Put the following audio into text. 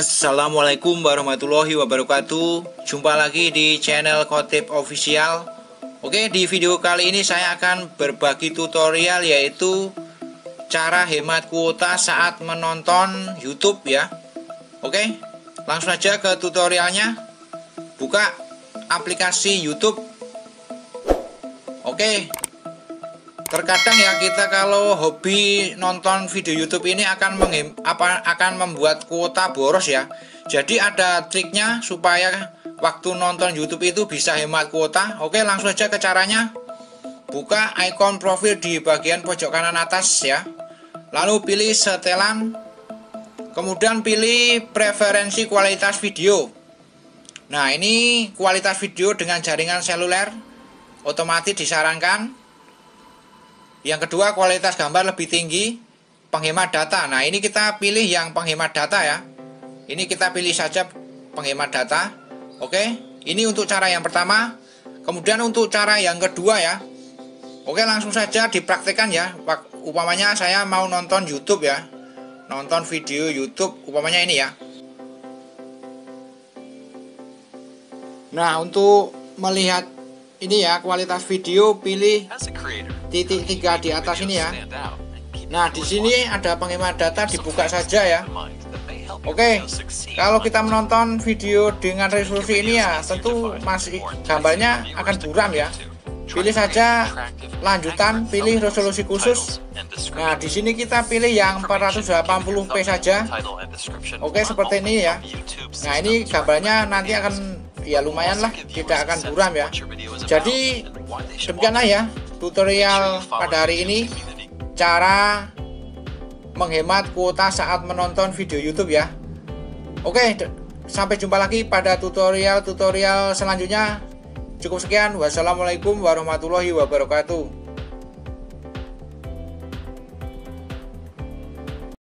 Assalamualaikum warahmatullahi wabarakatuh. Jumpa lagi di channel Kotip Official. Oke, di video kali ini saya akan berbagi tutorial, yaitu cara hemat kuota saat menonton YouTube ya. Oke, langsung aja ke tutorialnya. Buka aplikasi YouTube. Oke, terkadang ya kita kalau hobi nonton video YouTube ini akan membuat kuota boros ya. Jadi ada triknya supaya waktu nonton YouTube itu bisa hemat kuota. Oke, langsung aja ke caranya. Buka ikon profil di bagian pojok kanan atas ya. Lalu pilih setelan. Kemudian pilih preferensi kualitas video. Nah, ini kualitas video dengan jaringan seluler otomatis disarankan. Yang kedua, kualitas gambar lebih tinggi, penghemat data. Nah, ini kita pilih yang penghemat data ya. Ini kita pilih saja penghemat data. Oke, ini untuk cara yang pertama. Kemudian untuk cara yang kedua ya. Oke, langsung saja dipraktekkan ya. Upamanya saya mau nonton YouTube ya. Nonton video YouTube, upamanya ini ya. Nah, untuk melihat ini ya, kualitas video, pilih titik 3 di atas ini ya. Nah, di sini ada penghemat data, dibuka saja ya. Oke, kalau kita menonton video dengan resolusi ini ya, tentu masih gambarnya akan buram ya. Pilih saja lanjutan, pilih resolusi khusus. Nah, di sini kita pilih yang 480p saja. Oke, seperti ini ya. Nah, ini gambarnya nanti akan ya lumayan lah, tidak akan buram ya. Jadi demikianlah ya tutorial pada hari ini, cara menghemat kuota saat menonton video YouTube ya. Oke, sampai jumpa lagi pada tutorial-tutorial selanjutnya. Cukup sekian, wassalamualaikum warahmatullahi wabarakatuh.